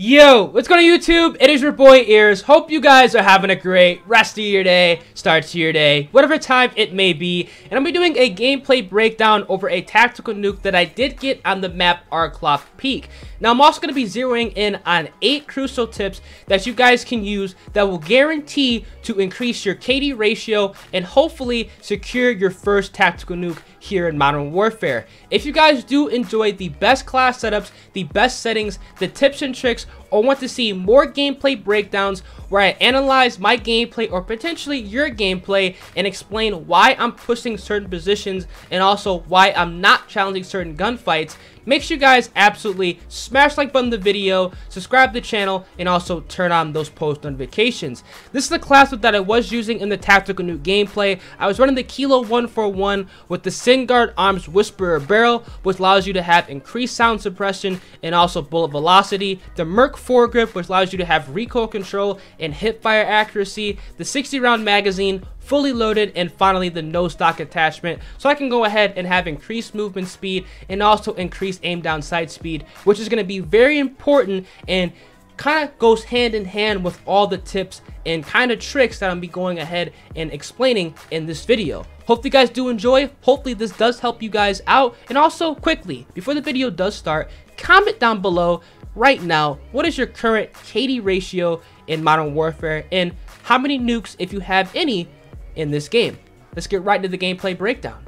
Yo, what's going on YouTube? It is your boy Ears. Hope you guys are having a great rest of your day, start to your day, whatever time it may be. And I'm going to be doing a gameplay breakdown over a tactical nuke that I did get on the map Arklov Peak. Now, I'm also going to be zeroing in on 8 crucial tips that you guys can use that will guarantee to increase your KD ratio and hopefully secure your first tactical nuke here in Modern Warfare. If you guys do enjoy the best class setups, the best settings, the tips and tricks, or want to see more gameplay breakdowns where I analyze my gameplay or potentially your gameplay and explain why I'm pushing certain positions and also why I'm not challenging certain gunfights, make sure you guys absolutely smash the like button to the video, subscribe to the channel, and also turn on those post notifications. This is the class that I was using in the tactical nuke gameplay. I was running the Kilo 141 with the SinGuard Arms Whisperer Barrel, which allows you to have increased sound suppression and also bullet velocity, the Merc Foregrip, which allows you to have recoil control and hip fire accuracy, the 60-round magazine, fully loaded, and finally the no stock attachment, so I can go ahead and have increased movement speed and also increased aim down sight speed, which is going to be very important and kind of goes hand in hand with all the tips and kind of tricks that I'll be going ahead and explaining in this video. Hope you guys do enjoy. Hopefully this does help you guys out. And also, quickly, before the video does start, comment down below right now, what is your current KD ratio in Modern Warfare and how many nukes, if you have any, in this game? Let's get right into the gameplay breakdown.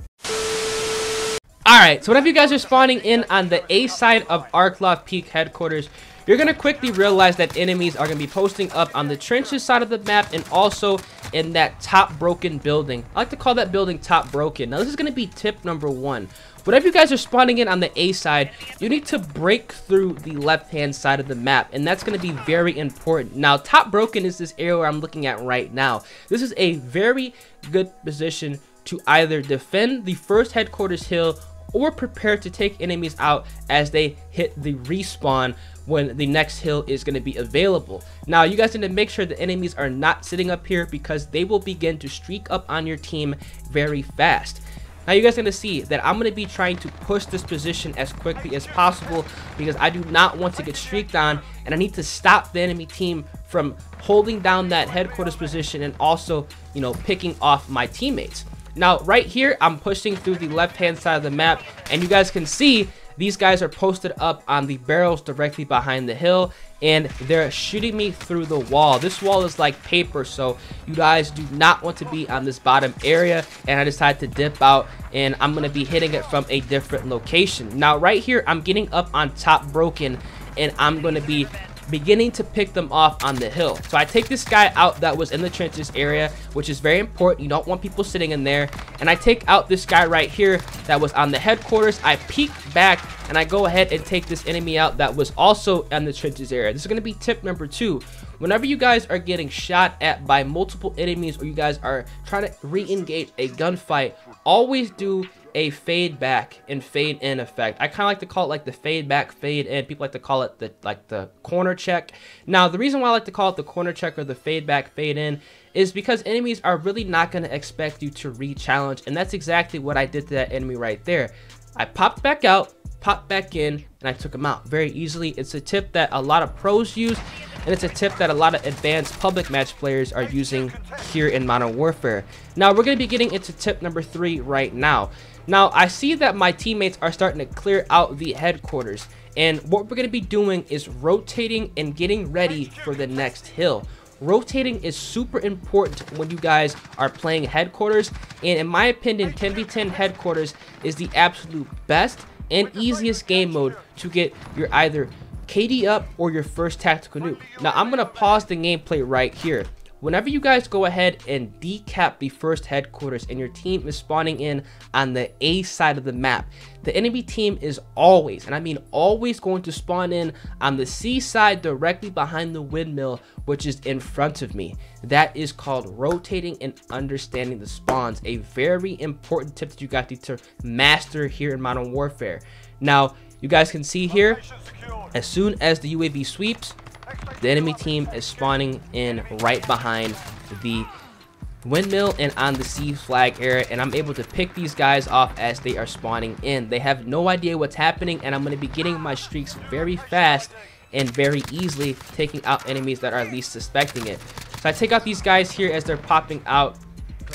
Alright, so whenever you guys are spawning in on the A side of Arklov Peak headquarters, you're going to quickly realize that enemies are going to be posting up on the trenches side of the map and also in that top broken building. I like to call that building top broken. Now this is going to be tip number 1. Whenever you guys are spawning in on the A side, you need to break through the left-hand side of the map, and that's going to be very important. Now, top broken is this area I'm looking at right now. This is a very good position to either defend the first headquarters hill or prepare to take enemies out as they hit the respawn when the next hill is going to be available. Now, you guys need to make sure the enemies are not sitting up here because they will begin to streak up on your team very fast. Now you guys are going to see that I'm going to be trying to push this position as quickly as possible because I do not want to get streaked on, and I need to stop the enemy team from holding down that headquarters position and also, you know, picking off my teammates. Now right here, I'm pushing through the left-hand side of the map, and you guys can see these guys are posted up on the barrels directly behind the hill, and they're shooting me through the wall. This wall is like paper, so you guys do not want to be on this bottom area, and I decided to dip out, and I'm going to be hitting it from a different location. Now right here, I'm getting up on top broken, and I'm going to be beginning to pick them off on the hill. So I take this guy out that was in the trenches area, which is very important. You don't want people sitting in there. And I take out this guy right here that was on the headquarters. I peek back and I go ahead and take this enemy out that was also in the trenches area. This is going to be tip number 2. Whenever you guys are getting shot at by multiple enemies or you guys are trying to re-engage a gunfight, always do a fade back and fade in effect. I kind of like to call it like the fade back, fade in. People like to call it the corner check. Now, the reason why I like to call it the corner check or the fade back, fade in is because enemies are really not going to expect you to re-challenge, and that's exactly what I did to that enemy right there. I popped back out, popped back in, and I took him out very easily. It's a tip that a lot of pros use, and it's a tip that a lot of advanced public match players are using here in Modern Warfare. Now, we're going to be getting into tip number 3 right now. Now, I see that my teammates are starting to clear out the headquarters, and what we're going to be doing is rotating and getting ready for the next hill. Rotating is super important when you guys are playing headquarters, and in my opinion, 10v10 headquarters is the absolute best and easiest game mode to get your either KD up or your first tactical nuke. Now, I'm going to pause the gameplay right here. Whenever you guys go ahead and decap the first headquarters and your team is spawning in on the A side of the map, the enemy team is always, and I mean always, going to spawn in on the C side directly behind the windmill, which is in front of me. That is called rotating and understanding the spawns, a very important tip that you guys need to master here in Modern Warfare. Now, you guys can see here, as soon as the UAV sweeps, the enemy team is spawning in right behind the windmill and on the C flag area, and I'm able to pick these guys off as they are spawning in. They have no idea what's happening, and I'm going to be getting my streaks very fast and very easily taking out enemies that are at least suspecting it. So I take out these guys here as they're popping out.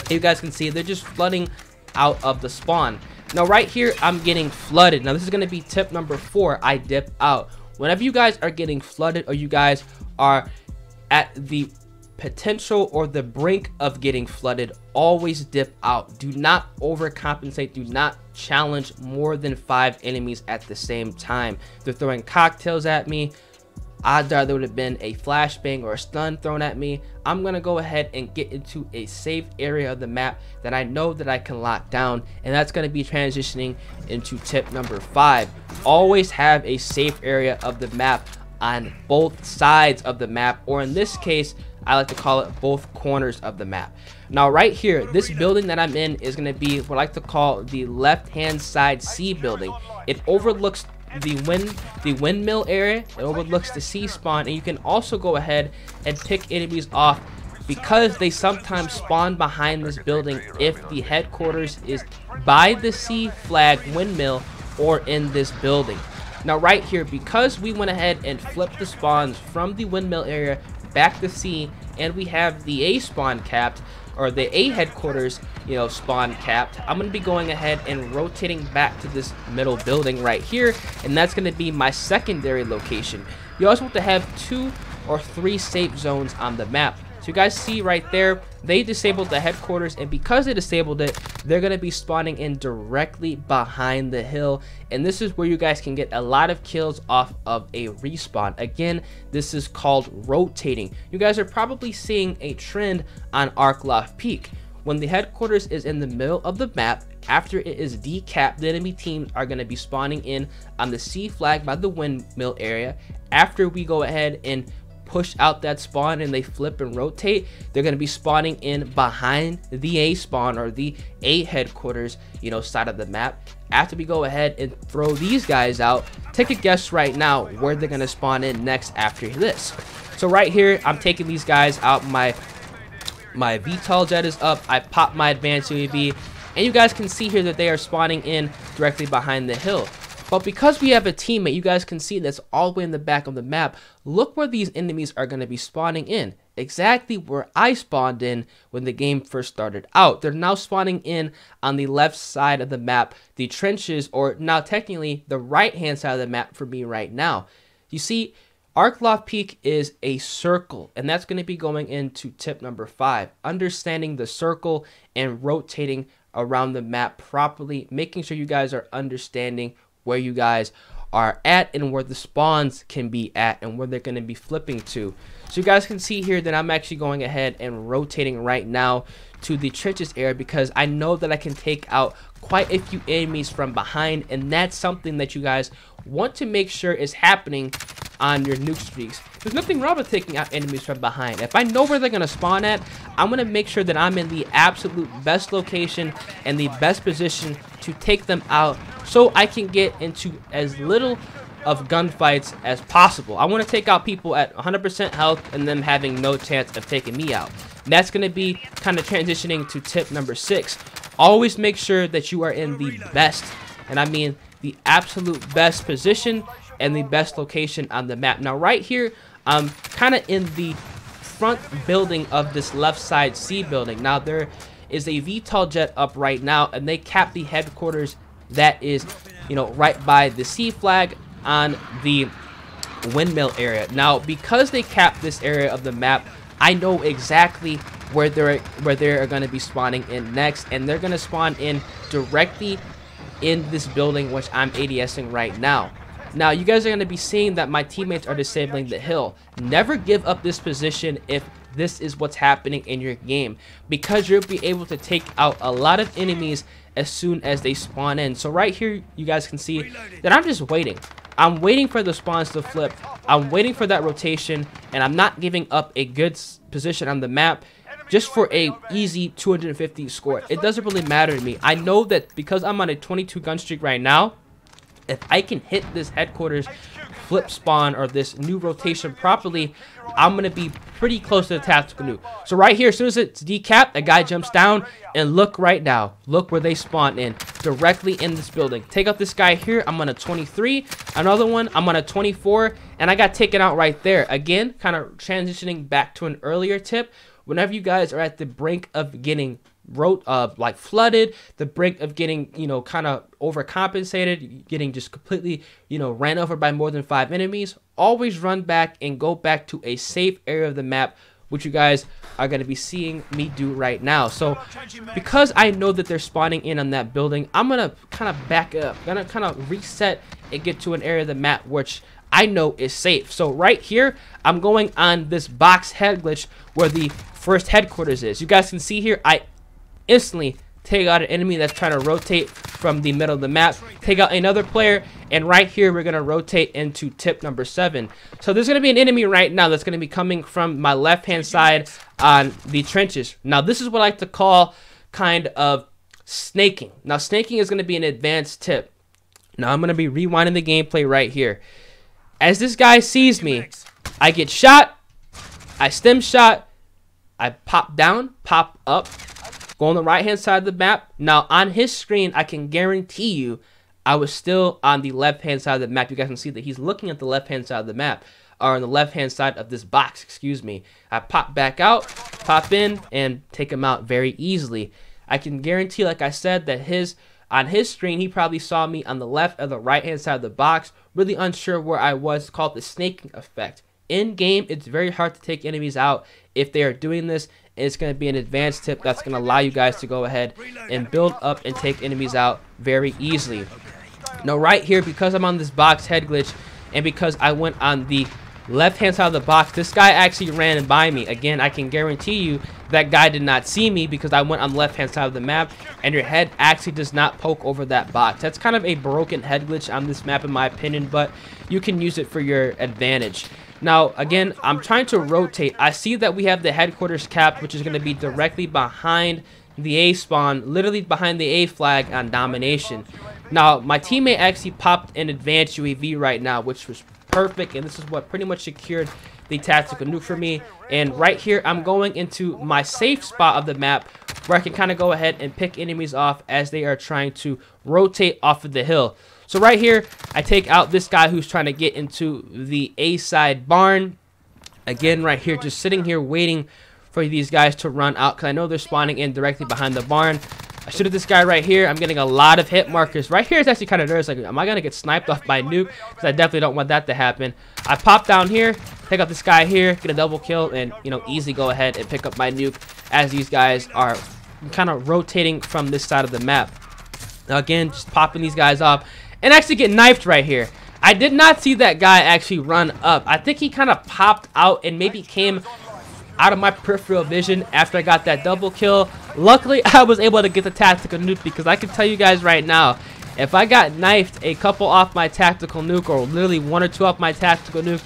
You guys can see they're just flooding out of the spawn. Now right here, I'm getting flooded. Now this is going to be tip number 4. I dip out. Whenever you guys are getting flooded or you guys are at the potential or the brink of getting flooded, always dip out. Do not overcompensate. Do not challenge more than 5 enemies at the same time. They're throwing cocktails at me. Odds are there would have been a flashbang or a stun thrown at me. I'm going to go ahead and get into a safe area of the map that I know that I can lock down, and that's going to be transitioning into tip number 5. Always have a safe area of the map on both sides of the map, or in this case, I like to call it both corners of the map. Now right here, this building that I'm in is going to be what I like to call the left-hand side C building. It overlooks the windmill area. It overlooks the sea spawn, and you can also go ahead and pick enemies off because they sometimes spawn behind this building if the headquarters is by the sea flag windmill or in this building. Now right here, because we went ahead and flipped the spawns from the windmill area back to sea, and we have the A spawn capped, or the A headquarters, you know, spawn capped, I'm going to be going ahead and rotating back to this middle building right here, and that's going to be my secondary location. You also have to have 2 or 3 safe zones on the map. So you guys see right there, they disabled the headquarters, and because they disabled it, they're going to be spawning in directly behind the hill, and this is where you guys can get a lot of kills off of a respawn. Again, this is called rotating. You guys are probably seeing a trend on Arklov Peak. When the headquarters is in the middle of the map, after it is decapped, the enemy teams are going to be spawning in on the C flag by the windmill area. After we go ahead and push out that spawn and they flip and rotate, they're going to be spawning in behind the A spawn or the A headquarters, you know, side of the map. After we go ahead and throw these guys out, take a guess right now where they're going to spawn in next after this. So right here, I'm taking these guys out. My VTOL jet is up. I pop my advanced UAV, and you guys can see here that they are spawning in directly behind the hill. But because we have a teammate, you guys can see that's all the way in the back of the map. Look where these enemies are going to be spawning in. Exactly where I spawned in when the game first started out. They're now spawning in on the left side of the map, the trenches, or now technically the right-hand side of the map for me right now. You see, Arklov Peak is a circle, and that's going to be going into tip number 5. Understanding the circle and rotating around the map properly, making sure you guys are understanding where you guys are at and where the spawns can be at and where they're going to be flipping to. So you guys can see here that I'm actually going ahead and rotating right now to the trenches area because I know that I can take out quite a few enemies from behind, and that's something that you guys want to make sure is happening on your nuke streaks. There's nothing wrong with taking out enemies from behind. If I know where they're going to spawn at, I'm going to make sure that I'm in the absolute best location and the best position to take them out so I can get into as little of gunfights as possible. I want to take out people at 100% health and them having no chance of taking me out. And that's going to be kind of transitioning to tip number 6. Always make sure that you are in the best, and I mean the absolute best position and the best location on the map. Now right here, I'm kind of in the front building of this left side C building. Now there is a VTOL jet up right now, and they cap the headquarters that is, you know, right by the C flag on the windmill area. Now because they cap this area of the map, I know exactly where they're going to be spawning in next, and they're going to spawn in directly in this building, which I'm ADSing right now. Now, you guys are going to be seeing that my teammates are disabling the hill. Never give up this position if this is what's happening in your game, because you'll be able to take out a lot of enemies as soon as they spawn in. So right here, you guys can see that I'm just waiting. I'm waiting for the spawns to flip. I'm waiting for that rotation, and I'm not giving up a good position on the map just for a easy 250 score. It doesn't really matter to me. I know that because I'm on a 22 gun streak right now, if I can hit this headquarters flip spawn or this new rotation properly, I'm going to be pretty close to the tactical nuke. So right here, as soon as it's decapped, a guy jumps down, and look right now. Look where they spawned in, directly in this building. Take out this guy here. I'm on a 23. Another one, I'm on a 24, and I got taken out right there. Again, kind of transitioning back to an earlier tip. Whenever you guys are at the brink of getting like flooded, the brink of getting, you know, kind of overcompensated, getting just completely, you know, ran over by more than 5 enemies, always run back and go back to a safe area of the map, which you guys are going to be seeing me do right now. So because I know that they're spawning in on that building, I'm going to kind of back up, going to kind of reset and get to an area of the map which I know is safe. So right here, I'm going on this box head glitch where the first headquarters is. You guys can see here, I instantly take out an enemy that's trying to rotate from the middle of the map, take out another player, and right here we're going to rotate into tip number 7. So there's going to be an enemy right now that's going to be coming from my left hand side on the trenches. Now this is what I like to call kind of snaking. Now snaking is going to be an advanced tip. Now I'm going to be rewinding the gameplay right here. As this guy sees me, I get shot, I stem shot, I pop down, pop up, go on the right hand side of the map. Now on his screen, I can guarantee you I was still on the left hand side of the map. You guys can see that he's looking at the left hand side of the map, or on the left hand side of this box, excuse me. I pop back out, pop in, and take him out very easily. I can guarantee, like I said, that on his screen he probably saw me on the left or the right hand side of the box, really unsure where I was. It's called the snaking effect. In game, it's very hard to take enemies out if they are doing this. It's going to be an advanced tip that's going to allow you guys to go ahead and build up and take enemies out very easily. Now right here, because I'm on this box head glitch and because I went on the left hand side of the box, this guy actually ran by me. Again, I can guarantee you that guy did not see me because I went on the left hand side of the map, and your head actually does not poke over that box. That's kind of a broken head glitch on this map in my opinion, but you can use it for your advantage. Now, again, I'm trying to rotate. I see that we have the headquarters capped, which is going to be directly behind the A spawn, literally behind the A flag on domination. Now, my teammate actually popped an advanced UAV right now, which was perfect, and this is what pretty much secured the tactical nuke for me. And right here, I'm going into my safe spot of the map where I can kind of go ahead and pick enemies off as they are trying to rotate off of the hill. So right here, I take out this guy who's trying to get into the A side barn. Again, right here, just sitting here waiting for these guys to run out because I know they're spawning in directly behind the barn. I shoot at this guy right here. I'm getting a lot of hit markers. Right here is actually kind of nervous. Like, am I going to get sniped off by nuke? Because I definitely don't want that to happen. I pop down here, take out this guy here, get a double kill, and, you know, easily go ahead and pick up my nuke as these guys are kind of rotating from this side of the map. Now, again, just popping these guys off. And actually get knifed right here. I did not see that guy actually run up. I think he kind of popped out and maybe came out of my peripheral vision after I got that double kill. Luckily, I was able to get the tactical nuke, because I can tell you guys right now, if I got knifed a couple off my tactical nuke, or literally 1 or 2 off my tactical nuke,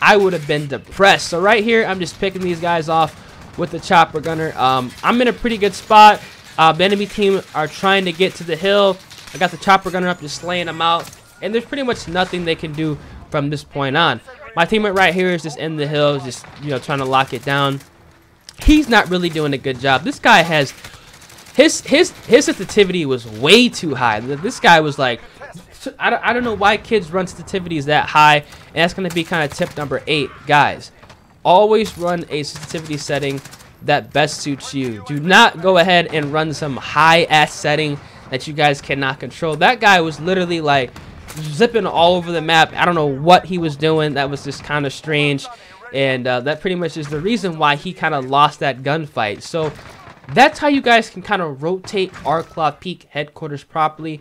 I would have been depressed. So right here, I'm just picking these guys off with the chopper gunner. I'm in a pretty good spot. The enemy team are trying to get to the hill. I got the chopper gunner up, just slaying them out, and there's pretty much nothing they can do from this point on. My teammate right here is just in the hill, just, you know, trying to lock it down. He's not really doing a good job. This guy has his sensitivity was way too high. This guy was like, I don't know why kids run sensitivities that high, and that's going to be kind of tip number 8, guys. Always run a sensitivity setting that best suits you. Do not go ahead and run some high ass setting that you guys cannot control. That guy was literally like zipping all over the map. I don't know what he was doing. That was just kind of strange, and that pretty much is the reason why he kind of lost that gunfight. So that's how you guys can kind of rotate Arklov Peak headquarters properly.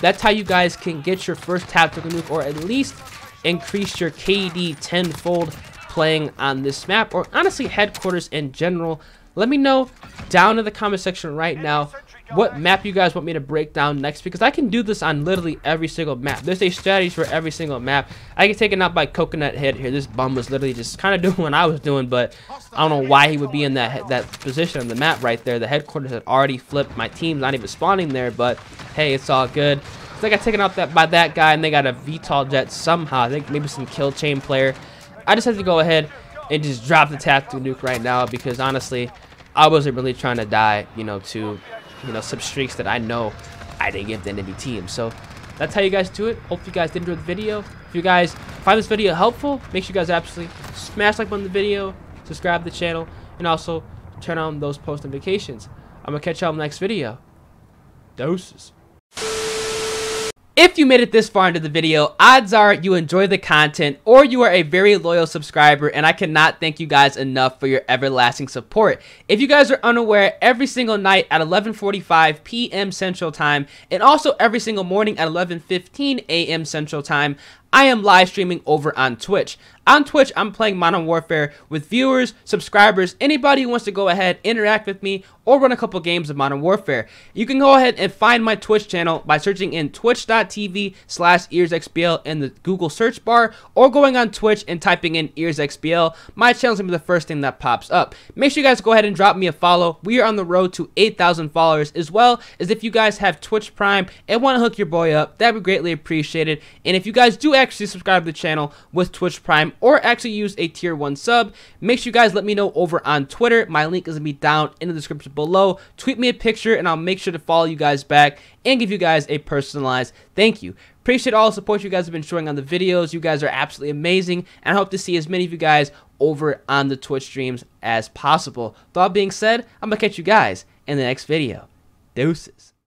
That's how you guys can get your first tactical nuke, or at least increase your KD tenfold playing on this map, or honestly headquarters in general. Let me know down in the comment section right now what map you guys want me to break down next, because I can do this on literally every single map. There's a strategy for every single map. I get taken out by Coconut Head here. This bum was literally just kind of doing what I was doing, but I don't know why he would be in that position on the map right there. The headquarters had already flipped. My team's not even spawning there, but hey, it's all good. So they got taken out that by that guy, and they got a VTOL jet somehow. I think maybe some kill chain player. I just have to go ahead and just drop the tactical nuke right now, because honestly, I wasn't really trying to die, you know, to, you know, some streaks that I know I didn't give the enemy team. So that's how you guys do it. Hope you guys did enjoy the video. If you guys find this video helpful, make sure you guys absolutely smash like button on the video, subscribe to the channel, and also turn on those post notifications. I'm gonna catch y'all in the next video. Doses. If you made it this far into the video, odds are you enjoy the content or you are a very loyal subscriber, and I cannot thank you guys enough for your everlasting support. If you guys are unaware, every single night at 11:45 p.m. Central Time, and also every single morning at 11:15 a.m. Central Time, I am live streaming over on Twitch. On Twitch, I'm playing Modern Warfare with viewers, subscribers, anybody who wants to go ahead, interact with me, or run a couple games of Modern Warfare. You can go ahead and find my Twitch channel by searching in twitch.tv/EarsXBL in the Google search bar, or going on Twitch and typing in EarsXBL. My channel's going to be the first thing that pops up. Make sure you guys go ahead and drop me a follow. We are on the road to 8,000 followers, as well as if you guys have Twitch Prime and want to hook your boy up, that would be greatly appreciated. And if you guys do actually subscribe to the channel with Twitch Prime or actually use a tier 1 sub, make sure you guys let me know over on Twitter. My link is going to be down in the description below. Tweet me a picture and I'll make sure to follow you guys back and give you guys a personalized thank you. Appreciate all the support you guys have been showing on the videos. You guys are absolutely amazing, and I hope to see as many of you guys over on the Twitch streams as possible. With all being said, I'm going to catch you guys in the next video. Deuces.